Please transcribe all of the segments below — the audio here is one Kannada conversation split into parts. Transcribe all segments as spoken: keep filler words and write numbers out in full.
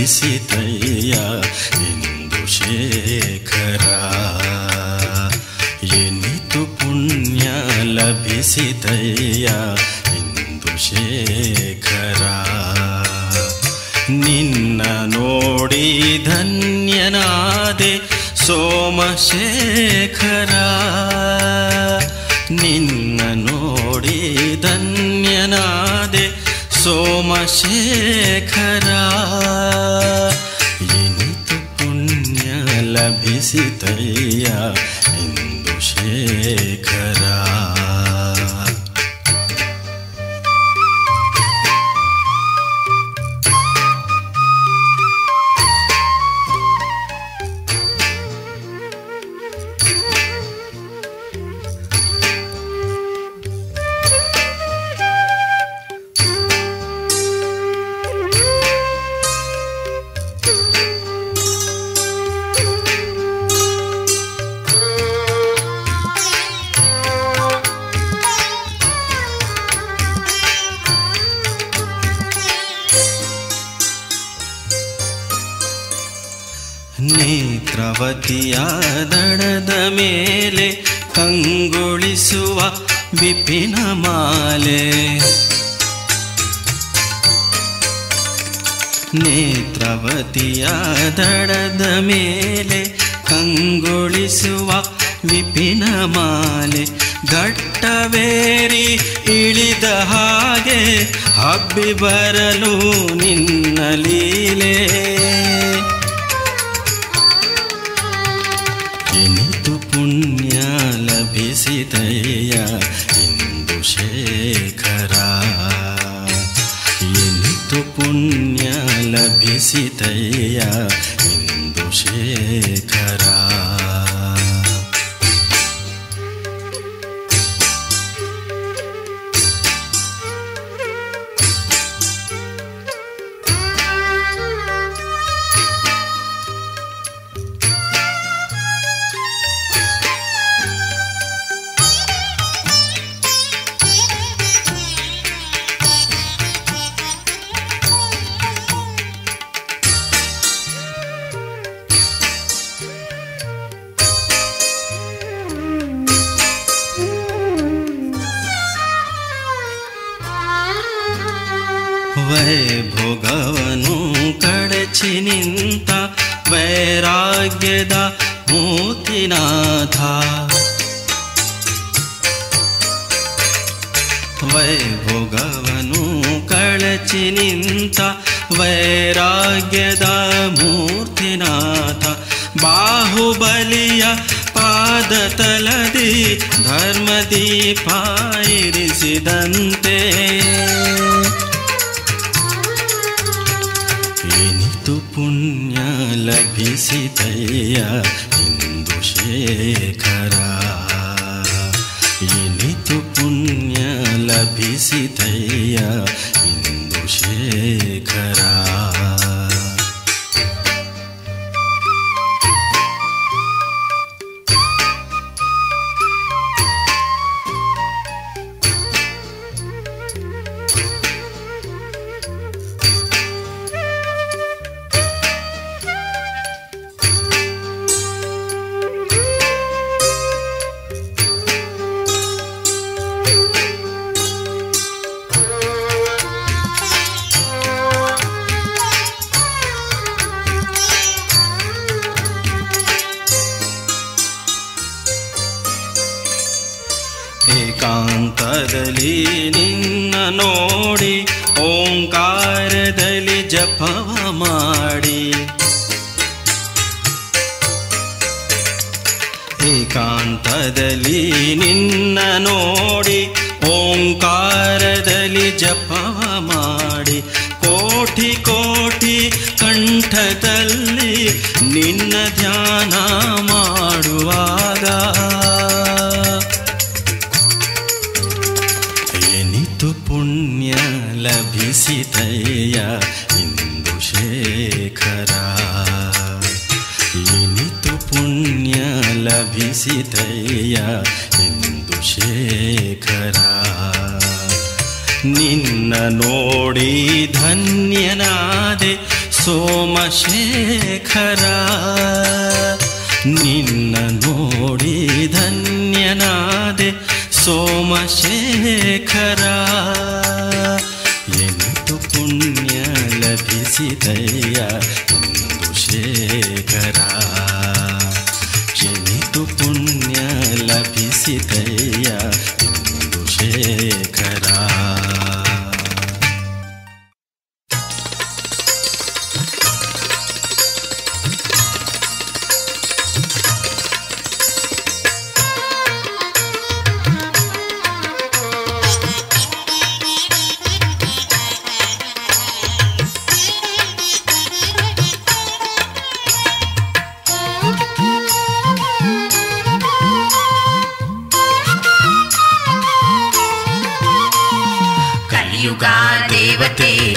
निशितया इंदुशेखरा येनितु पुण्य लभिसितया इंदुशेखरा निन्न नोडी धन्यनादे सोमशेखरा निन्न नोडी धन्यनादे सोमशेखरा येनितु पुण्य लभिसितया इंदुशेखरा ನೇತ್ರವತಿಯ ದಣದ ಮೇಲೆ ಕಂಗೊಳಿಸುವ ವಿಪಿನ ಮಾಲೆ ನೇತ್ರವತಿಯ ದಣದ ಮೇಲೆ ಕಂಗೊಳಿಸುವ ವಿಪಿನ ಮಾಲೆ ಘಟ್ಟವೇರಿ ಇಳಿದ ಹಾಗೆ ಹಬ್ಬಿ ಬರಲು ನಿನ್ನ ಲೀಲೆ लभिसितया इंदुशेखरा येनितु पुण्य लभिसितया इंदुशेखरा ಭೋಗವನು ಕಡಚಿ ನಿಂತ ವೈರಾಗ್ಯದ ಮೂರ್ತಿನಾಥ ವೈಭೋಗವನು ಕಳಚಿ ನಿಂತ ವೈರಾಗ್ಯದ ಮೂರ್ತಿನಾಥ ಬಾಹುಬಲಿಯ ಪಾದತಲದಿ ಧರ್ಮದೀಪ ಇರಿಸಿದಂತೆ ಪುಣ್ಯ ಲಭಿಸಿತಯ್ಯ ಇಂದುಶೇಖರ ಏನಿತು ಪುಣ್ಯ ಲಭಿಸಿತಯ್ಯ ಇಂದುಶೇಖರ ಏಕಾಂತದಲ್ಲಿ ನಿನ್ನ ನೋಡಿ ಓಂಕಾರದಲ್ಲಿ ಜಪವ ಮಾಡಿ ಏಕಾಂತದಲ್ಲಿ ನಿನ್ನ ನೋಡಿ ಓಂಕಾರದಲ್ಲಿ ಜಪವ ಮಾಡಿ ಕೋಟಿ ಕೋಟಿ ಕಂಠದಲ್ಲಿ ನಿನ್ನ ಧ್ಯಾನ ಮಾಡುವಾಗ ಪುಣ್ಯ ಲಭಿಸಿತಯ್ಯ ಇಂದುಶೇಖರ ಏನಿತು ಪುಣ್ಯ ಲಭಿಸಿತಯ್ಯ ಇಂದುಶೇಖರ ನಿನ್ನ ನೋಡಿ ಧನ್ಯನಾದೆ ಸೋಮಶೇಖರ ನಿನ್ನ ನೋಡಿ ಧನ್ಯನಾದೆ ಸೋಮಶೇಖರ ಎಂಟು ಪುಣ್ಯ ಲಭಿಸಿದಯ್ಯ ಎಂದು ಶೇಖರ ಎಂಟು ಪುಣ್ಯ ಲಭಿಸಿದಯ್ಯ ಎಂದು ಶೇಖರ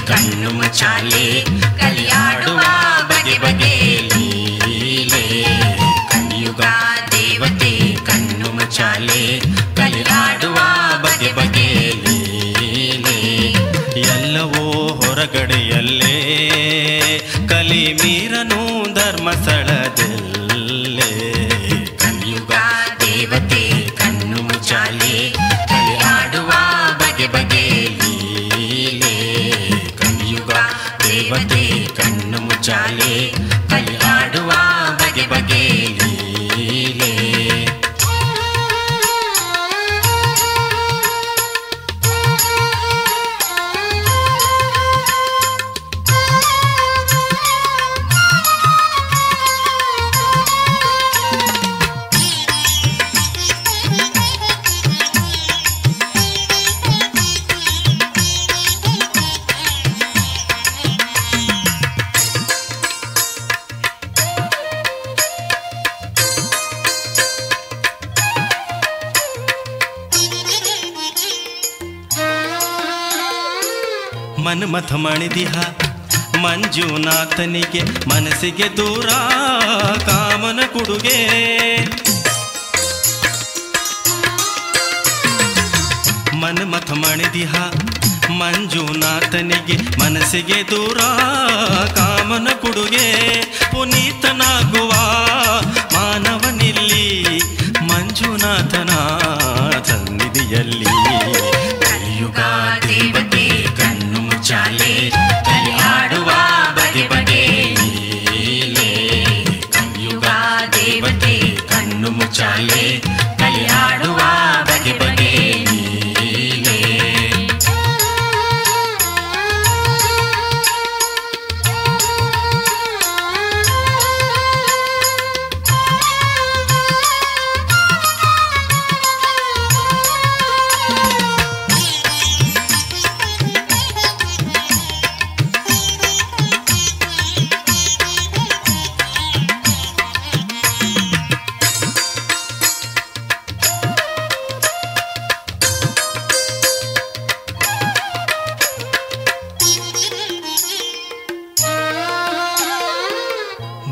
कन्नु मचाले कलियाडुवा बगे बगे लीले कलियुगा देवते कन्नु मचाले कलियाडुवा बगे बगे लीले एल्लवो होरगडेयल्ले कलिमीरनु धर्मस्थळदल्ले कलियुगा देवते कन्नु मचाले कलियाडुवा बगे बगे कन्नु मुचाले कलियाडुवा बगे बगे लीले मन्मथ मणिदिह ಮಂಜುನಾಥನಿಗೆ ಮನಸಿಗೆ ದೂರ ಕಾಮನ ಕುಡುಗೆ ಮನ್ಮಥ ಮಣದಿಹ ಮಂಜುನಾಥನಿಗೆ ಮನಸಿಗೆ ದೂರ ಕಾಮನ ಕುಡುಗೆ ಪುನೀತನಾಗುವ ಮಾನವನಿಲ್ಲಿ ಮಂಜುನಾಥನ ಸನ್ನಿಧಿಯಲ್ಲಿ ಕಲಿಯುಗ ದೇವತೆ चाले कलियाडुवा बगे बगे लीले कलियुगा देवते कन्नु मुचाले कलियाडुवा बगे बगे लीले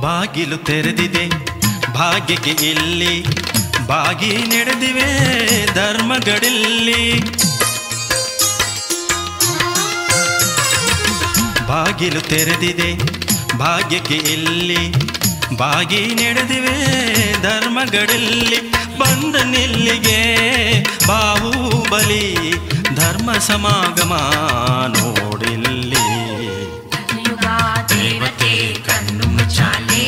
ಬಾಗಿಲು ತೆರೆದಿದೆ ಭಾಗ್ಯಕ್ಕೆ ಇಲ್ಲಿ ಬಾಗಿ ನಡೆದಿವೆ ಧರ್ಮಗಳಿಲ್ಲಿ ಬಾಗಿಲು ತೆರೆದಿದೆ ಭಾಗ್ಯಕ್ಕೆ ಇಲ್ಲಿ ಬಾಗಿ ನಡೆದಿವೆ ಧರ್ಮಗಳಿಲ್ಲಿ ಬಂದ ನಿಲ್ಲಿಗೆ ಬಾಹುಬಲಿ ಧರ್ಮ ಸಮಾಗಮ ನೋಡಿಲ್ಲಿ देवते कन्नु मुचाले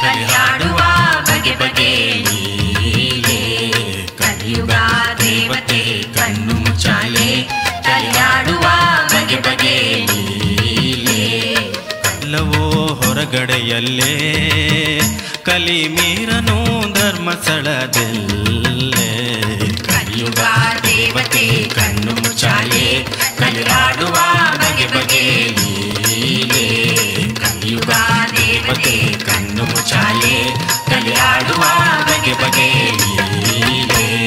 कलियाडुवा बगे बगे लीले कलियुगा देवते कन्नु मुचाले कलियाडुवा बगे बगे लीले कल्लवो होरगडेयल्ले ಕಲಿಮೀರನು ಧರ್ಮಸ್ಥಳದಲ್ಲೇ ಕಲಿಯುಗಾ ದೇವತೆ ಕಣ್ಣು ಮುಚಾಲೆ ಕಲಿಯಾಡುವ ಬಗೆ ಬಗೆ ಲೀಲೆ ಕಲಿಯುಗಾ ದೇವತೆ ಕಣ್ಣು ಮುಚಾಲೆ ಕಲಿಯಾಡುವ ಬಗೆ ಬಗೆ ಲೀಲೆ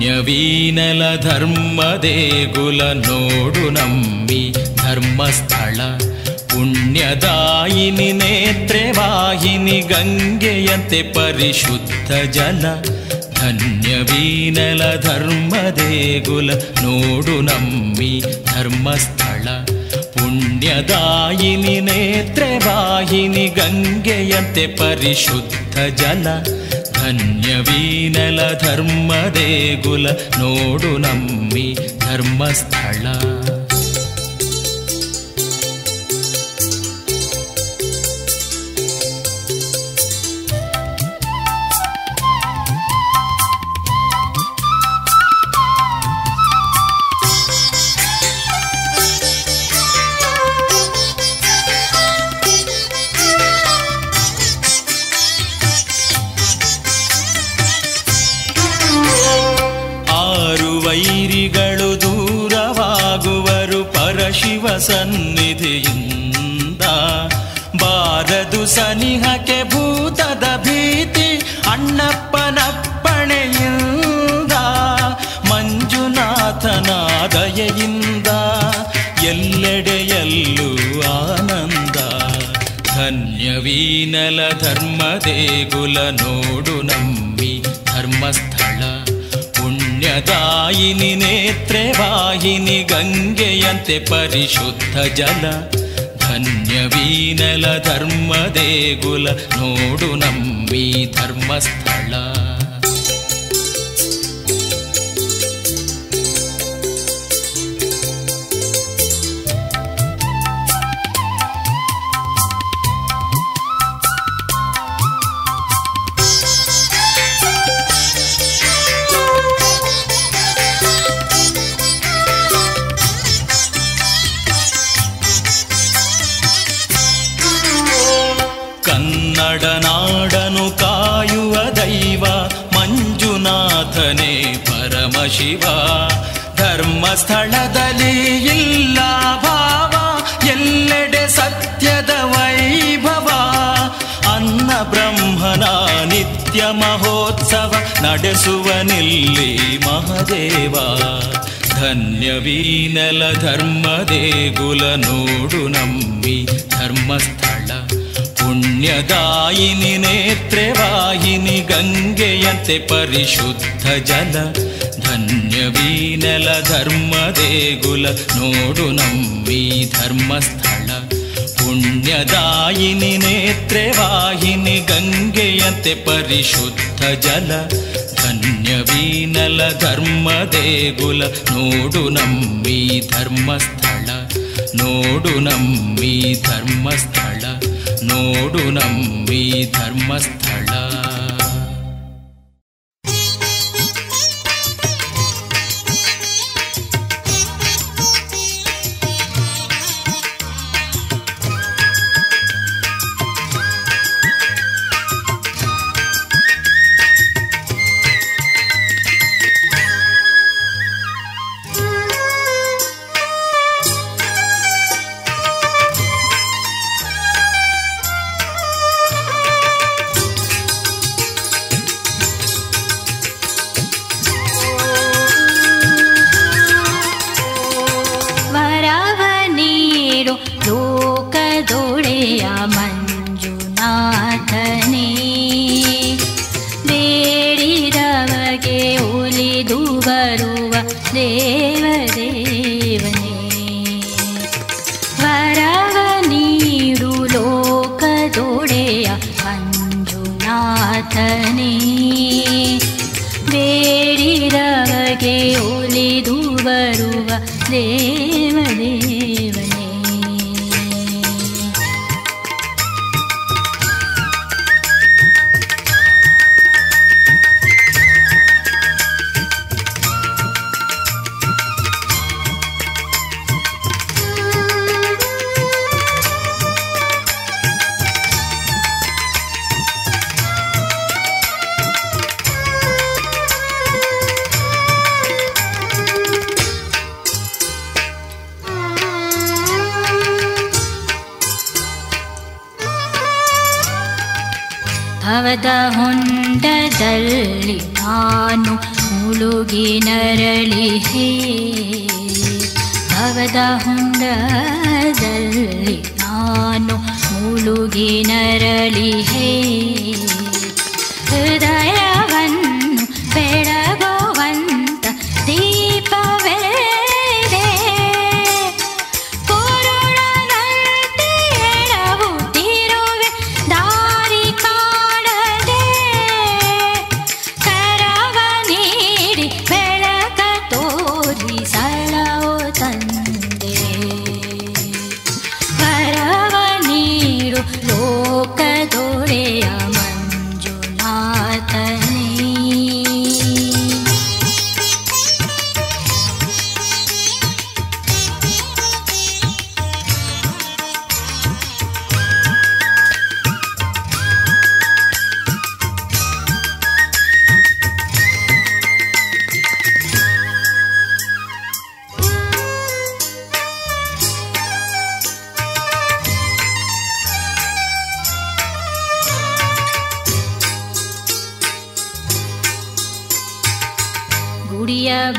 ಧನ್ಯವೀನಲ ಧರ್ಮ ದೇಗುಲ ನೋಡು ನಂಬಿ ಧರ್ಮಸ್ಥಳ ಪುಣ್ಯದಾಯಿನಿ ನೇತ್ರವಾಹಿನಿ ಗಂಗೆಯಂತೆ ಪರಿಶುದ್ಧ ಜಲ ಧನ್ಯವೀನಲ ಧರ್ಮ ದೇಗುಲ ನೋಡು ನಂಬಿ ಧರ್ಮಸ್ಥಳ ಪುಣ್ಯದಾಯಿನಿ ನೇತ್ರವಾಹಿನಿ ಗಂಗೆಯಂತೆ ಪರಿಶುದ್ಧ ಜಲ ಧನ್ಯವೀನಲ ಧರ್ಮ ದೇಗುಲ ನೋಡು ನಂಬಿ ಧರ್ಮಸ್ಥಳ ಸನ್ನಿಧಿಯಿಂದ ಬಾರದು ಸನಿಹಕ್ಕೆ ಭೂತದ ಭೀತಿ ಅಣ್ಣಪ್ಪನಪ್ಪಣೆಯಿಂದ ಮಂಜುನಾಥನ ದಯೆಯಿಂದ ಎಲ್ಲೆಡೆಯಲ್ಲೂ ಆನಂದ ಧನ್ಯವೀನಲ ಧರ್ಮ ದೇಗುಲ ನೋಡು ನಂಬಿ ಧರ್ಮಸ್ಥಳ ಪುಣ್ಯದಾಯಿನಿ ನೇತ್ರವಾಹಿನಿ ಗಂಗೆಯಂತೆ ಪರಿಶುದ್ಧ ಜಲ ಧನ್ಯವೀನಲ ಧರ್ಮ ದೇಗುಲ ನೋಡು ನಂಬಿ ಧರ್ಮಸ್ಥಳ ನಾಡನು ಕಾಯುವ ದೈವ ಮಂಜುನಾಥನೇ ಪರಮಶಿವ ಧರ್ಮಸ್ಥಳದಲ್ಲಿ ಇಲ್ಲ ಭಾವ ಎಲ್ಲೆಡೆ ಸತ್ಯದ ವೈಭವ ಅನ್ನ ಬ್ರಹ್ಮನ ನಿತ್ಯ ಮಹೋತ್ಸವ ನಡೆಸುವನಿಲ್ಲಿ ಮಹದೇವ ಧನ್ಯವೀನಲ ಧರ್ಮ ದೇಗುಲ ನೋಡು ನಂಬಿ ಧರ್ಮಸ್ಥಳ ಪುಣ್ಯದಾಯಿನಿ ನೇತ್ರವಾಹಿನಿ ಗಂಗೆಯಂತೆ ಪರಿಶುದ್ಧ ಜಲ ಧನ್ಯವೀನಲ ಧರ್ಮ ದೇಗುಲ ನೋಡು ನಂಬಿ ಧರ್ಮಸ್ಥಳ ಪುಣ್ಯದಾಯಿನಿ ನೇತ್ರವಾಹಿನಿ ಗಂಗೆಯಂತೆ ಪರಿಶುದ್ಧ ಜಲ ಧನ್ಯವೀನಲ ಧರ್ಮ ದೇಗುಲ ನೋಡು ನಂಬಿ ಧರ್ಮಸ್ಥಳ ನೋಡು ನಂಬಿ ಧರ್ಮಸ್ಥಳ ನೋಡು ನಂಬಿ ಧರ್ಮಸ್ಥಳ ಮುಳುಗಿ ನರಳಿಹೆ ಭವದ ಹೊಂಡದಲ್ಲಿ ನಾನು ಮುಳುಗಿ ನರಳಿಹೆ ಹೃದಯವನ್ನು ಬೆಳಗುವಂತ ದೀಪವೇ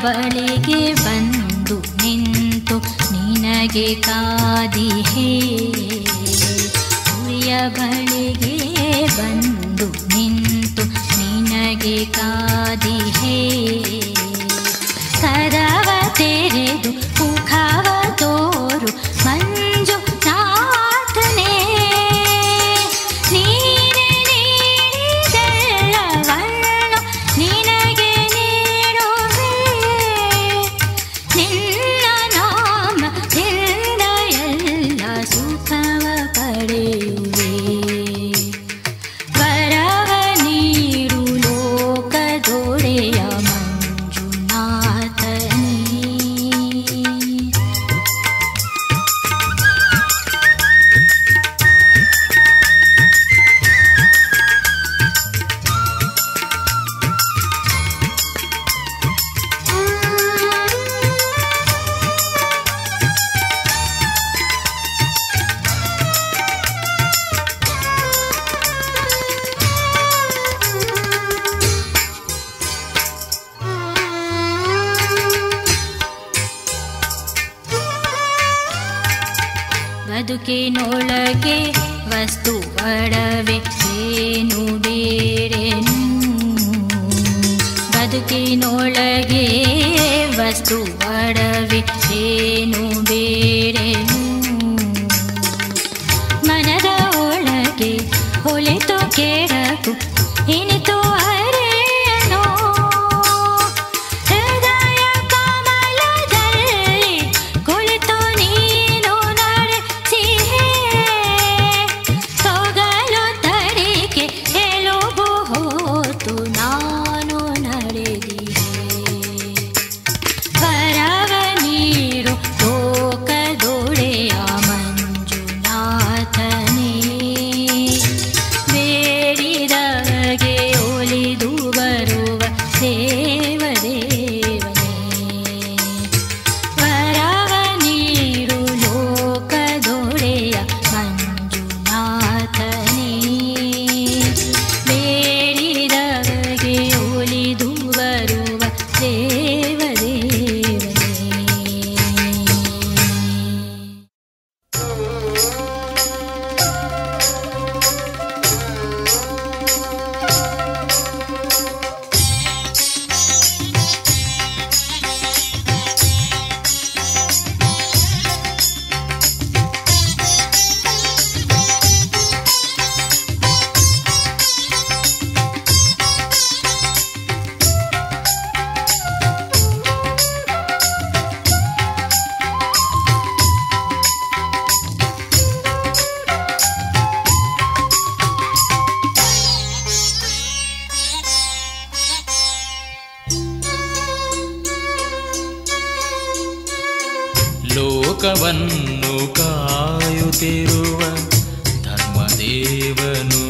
ಬಳಿಗೆ ಬಂದು ನಿಂತು ನಿನಗೆ ಕಾದಿಹೆ ಗುರಿಯ ಬಳಿಗೆ ಬಂದು ನಿಂತು ನಿನಗೆ ಕಾದಿಹೆ ಸದಾವ ತೆರೆದು ಮುಖವ ತೋರು ಮಂಜು ಬದುಕಿನೊಳಗೆ ವಸ್ತು ಒಡವೆ ಏನು ಬೇರೆನು ಬದುಕಿನೊಳಗೆ ವಸ್ತು ಒಡವೆ ಏನು ಬೇರೆನು ಮನದ ಒಳಗೆ ಹೊಲಿತು ಕೇಳಕು ಇನಿತು ಲೋಕವನ್ನು ಕಾಯುತ್ತಿರುವ ಧರ್ಮದೇವನು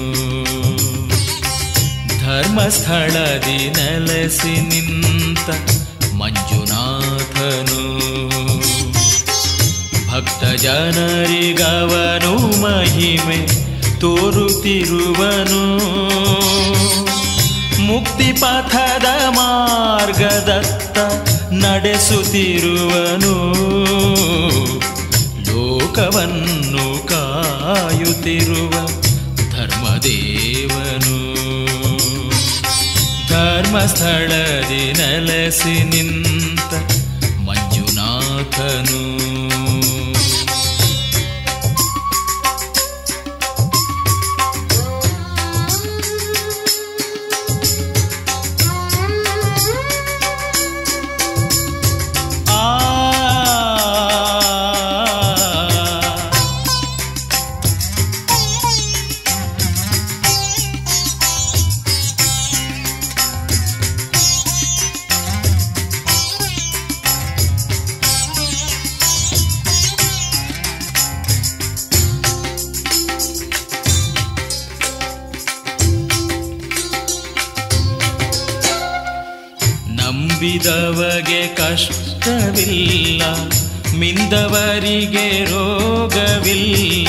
ಧರ್ಮಸ್ಥಳದಿ ನೆಲೆಸಿ ನಿಂತ ಮಂಜುನಾಥನು ಭಕ್ತ ಜನರಿಗವನು ಮಹಿಮೆ ತೋರುತ್ತಿರುವನು ಮುಕ್ತಿಪಥದ ಮಾರ್ಗದತ್ತ ನಡೆಸುತ್ತಿರುವನು ಲೋಕವನ್ನು ಕಾಯುತ್ತಿರುವ ಧರ್ಮದೇವನು ಧರ್ಮಸ್ಥಳದಿ ನೆಲೆಸಿ ನಿಂತ ಮಂಜುನಾಥನು ನಂಬಿದವರಿಗೆ ಕಷ್ಟವಿಲ್ಲ ಮಿಂದವರಿಗೆ ರೋಗವಿಲ್ಲ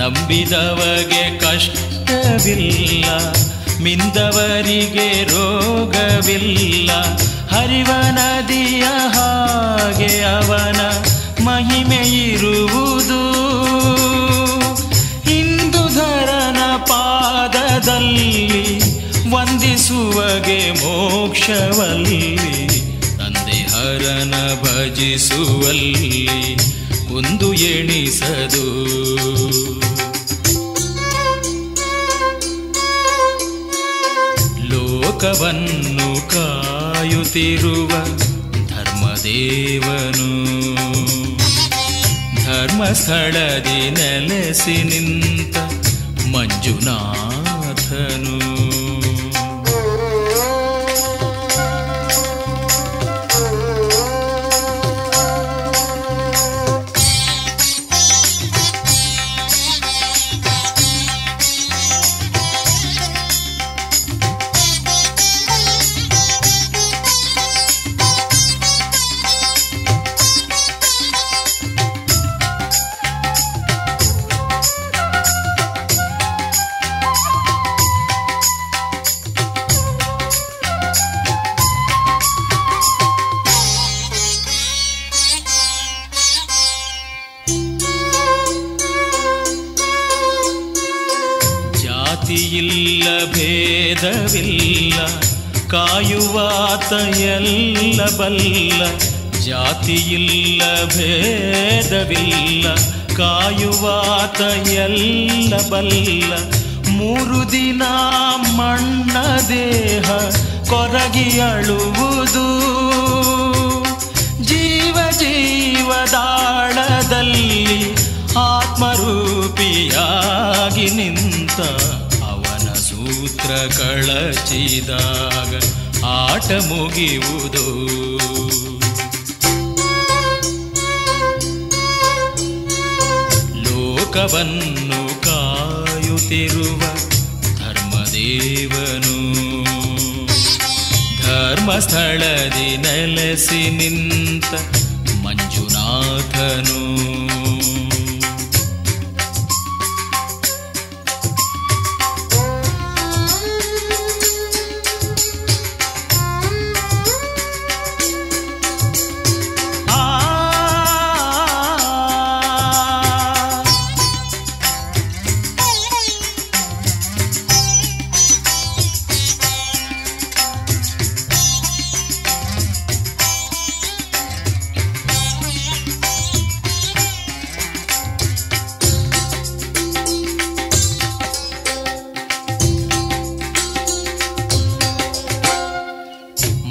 ನಂಬಿದವರಿಗೆ ಕಷ್ಟವಿಲ್ಲ ಮಿಂದವರಿಗೆ ರೋಗವಿಲ್ಲ ಹರಿವ ನದಿಯ ಹಾಗೆ ಅವನ ಮಹಿಮೆಯಿರುವುದು ಹಿಂದುಧರನ ಪಾದದಲ್ಲಿ ವಂದಿಸುವಗೆ ಮೋಕ್ಷವಲ್ಲಿ ತಂದೆ ಹರನ ಭಜಿಸುವಲ್ಲಿ ಒಂದು ಎಣಿಸದು ಲೋಕವನ್ನು ಕಾಯುತ್ತಿರುವ ಧರ್ಮದೇವನು ಧರ್ಮಸ್ಥಳದಿ ನೆಲೆಸಿ ನಿಂತ ಮಂಜುನಾಥನು ಜಾತಿಯಿಲ್ಲ ಭೇದವಿಲ್ಲ ಕಾಯುವಾತ ಎಲ್ಲ ಬಲ್ಲ ಜಾತಿಯಿಲ್ಲ ಭೇದವಿಲ್ಲ ಕಾಯುವಾತ ಎಲ್ಲ ಬಲ್ಲ ಮೂರು ದಿನ ಮಣ್ಣ ದೇಹ ಕೊರಗಿ ಅಳುವುದು ಜೀವ ಜೀವದಾಳದಲ್ಲಿ ಆತ್ಮರೂಪಿಯಾಗಿ ನಿಂತ ಸೂತ್ರ ಕಳಚಿದಾಗ ಆಟ ಮುಗಿಯುವುದು ಲೋಕವನ್ನು ಕಾಯುತ್ತಿರುವ ಧರ್ಮದೇವನು ಧರ್ಮಸ್ಥಳದಿ ನೆಲೆಸಿ ನಿಂತ ಮಂಜುನಾಥನು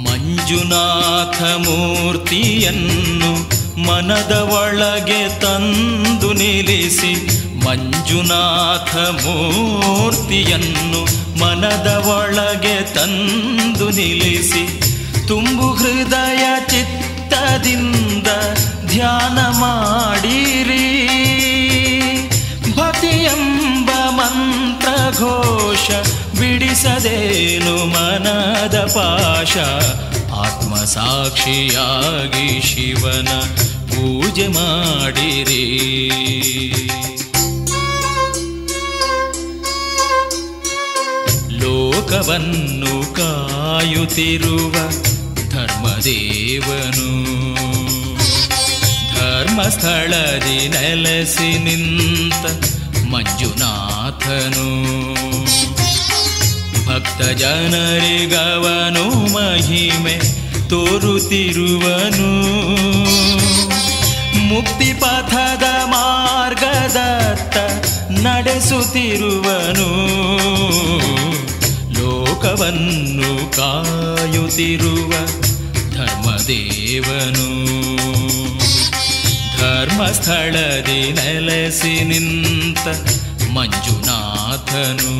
ಮಂಜುನಾಥ ಮೂರ್ತಿಯನ್ನು ಮನದ ಒಳಗೆ ತಂದು ನಿಲ್ಲಿಸಿ ಮಂಜುನಾಥ ಮೂರ್ತಿಯನ್ನು ಮನದ ಒಳಗೆ ತಂದು ನಿಲ್ಲಿಸಿ ತುಂಬು ಹೃದಯ ಚಿತ್ತದಿಂದ ಧ್ಯಾನ ಮಾಡಿರಿ ಭಕ್ತಿಯೆಂಬ ಮಂತ್ರಘೋಷ ಬಿಡಿಸದೇನು ಮನದ ಪಾಶ ಆತ್ಮಸಾಕ್ಷಿಯಾಗಿ ಶಿವನ ಪೂಜೆ ಮಾಡಿರಿ ಲೋಕವನ್ನು ಕಾಯುತ್ತಿರುವ ಧರ್ಮದೇವನು ಧರ್ಮಸ್ಥಳದಿ ನೆಲೆಸಿ ನಿಂತ ಮಂಜುನಾಥನು ಭಕ್ತ ಜನರಿಗವನು ಮಹಿಮೆ ತೋರುತ್ತಿರುವನು ಮುಕ್ತಿ ಪಥದ ಮಾರ್ಗದತ್ತ ನಡೆಸುತ್ತಿರುವನು ಲೋಕವನ್ನು ಕಾಯುತ್ತಿರುವ ಧರ್ಮದೇವನು ಧರ್ಮಸ್ಥಳದಿ ನೆಲೆಸಿ ನಿಂತ ಮಂಜುನಾಥನು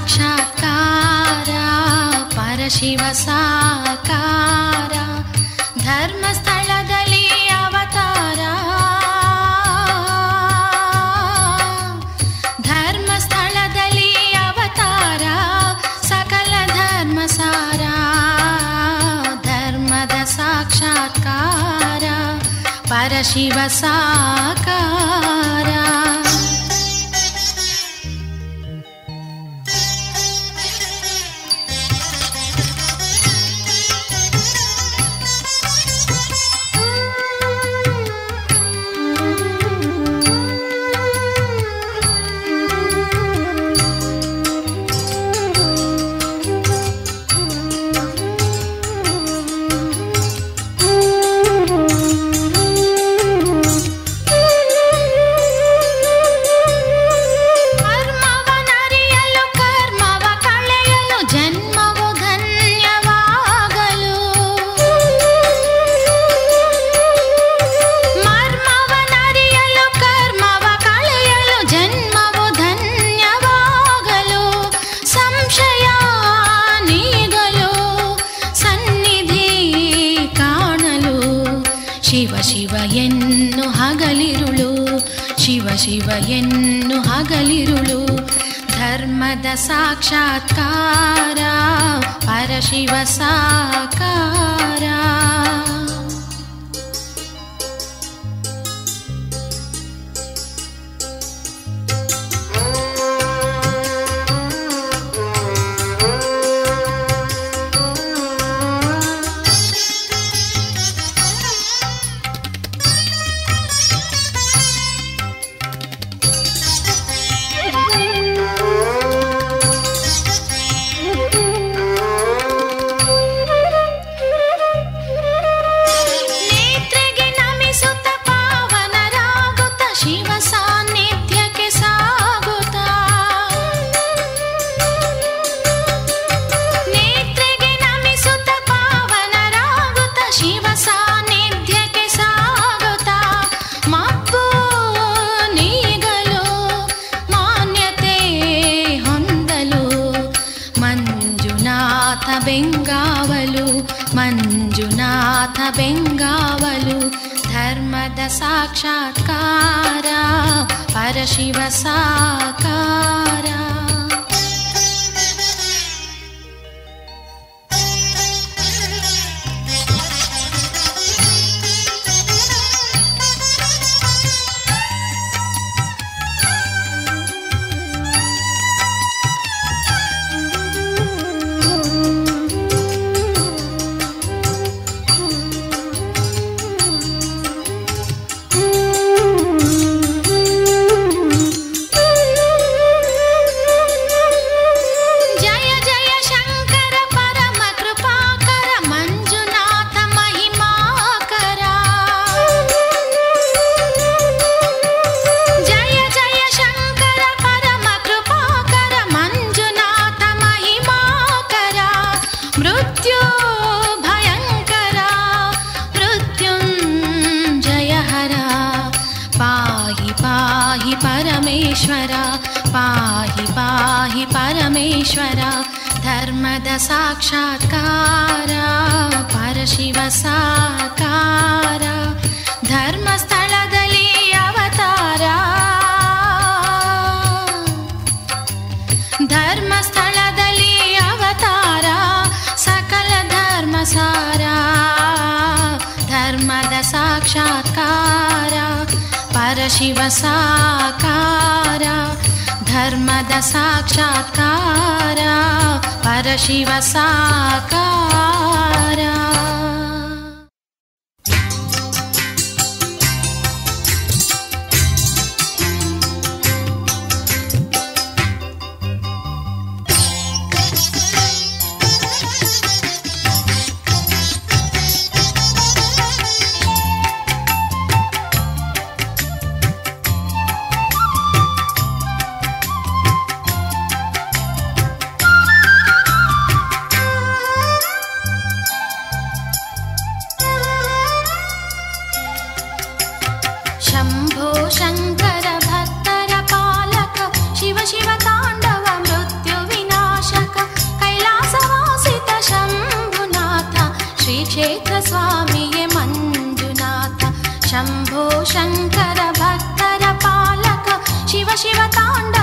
साक्षात्कारा परशिव साकारा धर्मस्थलदलि अवतारा धर्मस्थलदलि अवतारा सकल धर्म सारा धर्मद साक्षात्कारा परशिव साकारा ಶಿವಯನ್ನು ಹಗಲಿರುಳು ಧರ್ಮದ ಸಾಕ್ಷಾತ್ಕಾರ ಪರಶಿವ ಸಾಕಾರ ಮಂಜುನಾಥ ಬೆಂಗಾವಲು ಧರ್ಮದ ಸಾಕ್ಷಾತ್ಕಾರ ಪರಶಿವ ಸಾಕಾರ ಧರ್ಮದ ಸಾಕ್ಷಾತ್ಕಾರ ಪರಶಿವ ಸಾಕಾರ ಧರ್ಮಸ್ಥಳದಲ್ಲಿ ಅವತಾರ ಧರ್ಮಸ್ಥಳದಲ್ಲಿ ಅವತಾರ ಸಕಲ ಧರ್ಮ ಸಾರ ಧರ್ಮದ ಸಾಕ್ಷಾತ್ಕಾರ ಪರಶಿವ ಸಾಕಾರ ಧರ್ಮದ ಸಾಕ್ಷಾತ್ಕಾರ ಪರಶಿವ ಸಾಕಾರ शंकर भक्तर पालक शिव शिव तांडव।